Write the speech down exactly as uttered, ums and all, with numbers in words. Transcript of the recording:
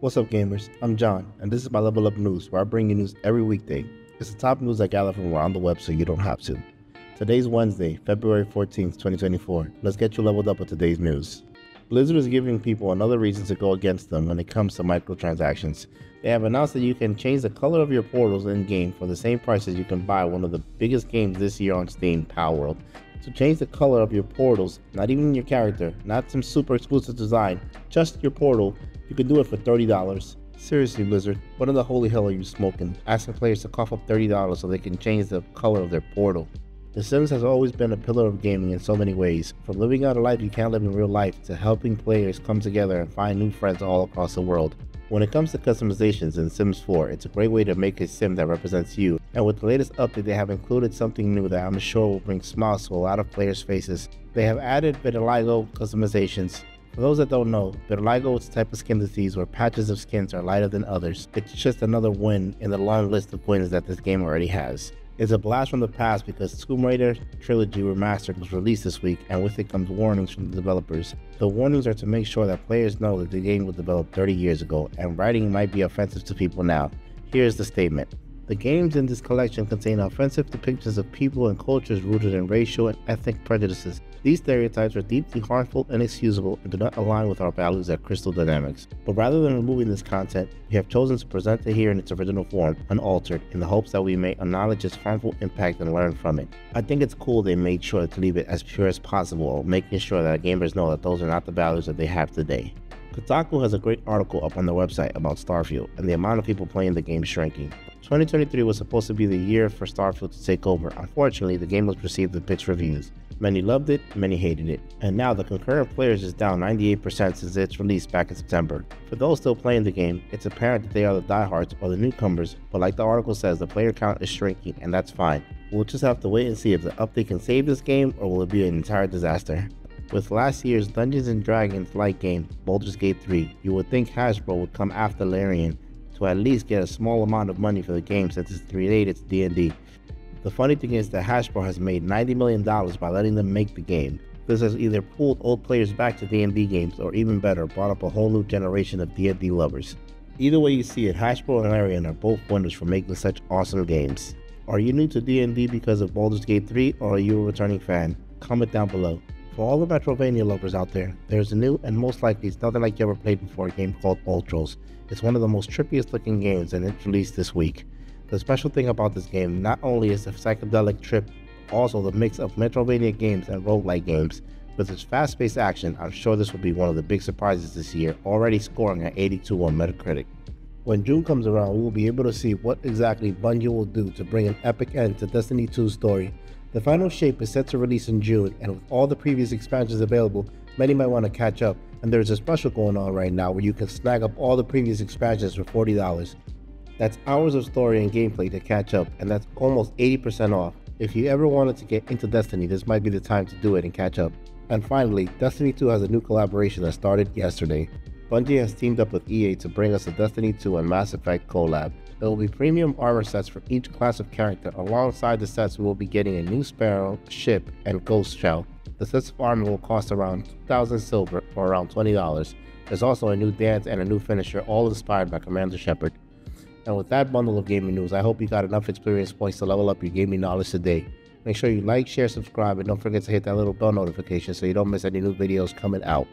What's up, gamers? I'm John, and this is my Level Up News, where I bring you news every weekday. It's the top news I gather from around the web, so you don't have to. Today's Wednesday, February fourteenth, twenty twenty-four. Let's get you leveled up with today's news. Blizzard is giving people another reason to go against them when it comes to microtransactions. They have announced that you can change the color of your portals in-game for the same price as you can buy one of the biggest games this year on Steam, Power World. To change the color of your portals, not even your character, not some super exclusive design, just your portal, you can do it for thirty dollars. Seriously, Blizzard, what in the holy hell are you smoking? Asking players to cough up thirty dollars so they can change the color of their portal. The Sims has always been a pillar of gaming in so many ways, from living out a life you can't live in real life to helping players come together and find new friends all across the world. When it comes to customizations in Sims four, it's a great way to make a sim that represents you, and with the latest update they have included something new that I'm sure will bring smiles to a lot of players' faces. They have added vitiligo customizations. For those that don't know, vitiligo is a type of skin disease where patches of skins are lighter than others. It's just another win in the long list of wins that this game already has. It's a blast from the past because Tomb Raider Trilogy Remastered was released this week, and with it comes warnings from the developers. The warnings are to make sure that players know that the game was developed thirty years ago, and writing might be offensive to people now. Here's the statement. The games in this collection contain offensive depictions of people and cultures rooted in racial and ethnic prejudices. These stereotypes are deeply harmful and inexcusable and do not align with our values at Crystal Dynamics. But rather than removing this content, we have chosen to present it here in its original form, unaltered, in the hopes that we may acknowledge its harmful impact and learn from it. I think it's cool they made sure to leave it as pure as possible, making sure that gamers know that those are not the values that they have today. Kotaku has a great article up on their website about Starfield and the amount of people playing the game shrinking. twenty twenty-three was supposed to be the year for Starfield to take over. Unfortunately, the game was received with mixed reviews. Many loved it, many hated it. And now the concurrent players is down ninety-eight percent since its release back in September. For those still playing the game, it's apparent that they are the diehards or the newcomers, but like the article says, the player count is shrinking, and that's fine. We'll just have to wait and see if the update can save this game or will it be an entire disaster. With last year's Dungeons and Dragons light game, Baldur's Gate three, you would think Hasbro would come after Larian to at least get a small amount of money for the game since it's related to D and D. The funny thing is that Hasbro has made ninety million dollars by letting them make the game. This has either pulled old players back to D and D games or even better, brought up a whole new generation of D and D lovers. Either way you see it, Hasbro and Larian are both winners for making such awesome games. Are you new to D and D because of Baldur's Gate three or are you a returning fan? Comment down below. For all the Metroidvania lovers out there, there's a new and most likely it's nothing like you ever played before a game called Ultros. It's one of the most trippiest looking games and it's released this week. The special thing about this game not only is the psychedelic trip, also the mix of Metroidvania games and roguelike games. With its fast-paced action, I'm sure this will be one of the big surprises this year, already scoring an eighty-two on Metacritic. When June comes around, we will be able to see what exactly Bungie will do to bring an epic end to Destiny two's story. The Final Shape is set to release in June, and with all the previous expansions available, many might want to catch up, and there's a special going on right now where you can snag up all the previous expansions for forty dollars. That's hours of story and gameplay to catch up, and that's almost eighty percent off. If you ever wanted to get into Destiny, this might be the time to do it and catch up. And finally, Destiny two has a new collaboration that started yesterday. Bungie has teamed up with E A to bring us a Destiny two and Mass Effect collab. There will be premium armor sets for each class of character. Alongside the sets, we will be getting a new sparrow, ship, and ghost shell. The sets of armor will cost around two thousand silver or around twenty dollars. There's also a new dance and a new finisher, all inspired by Commander Shepard. And with that bundle of gaming news, I hope you got enough experience points to level up your gaming knowledge today. Make sure you like, share, subscribe, and don't forget to hit that little bell notification so you don't miss any new videos coming out.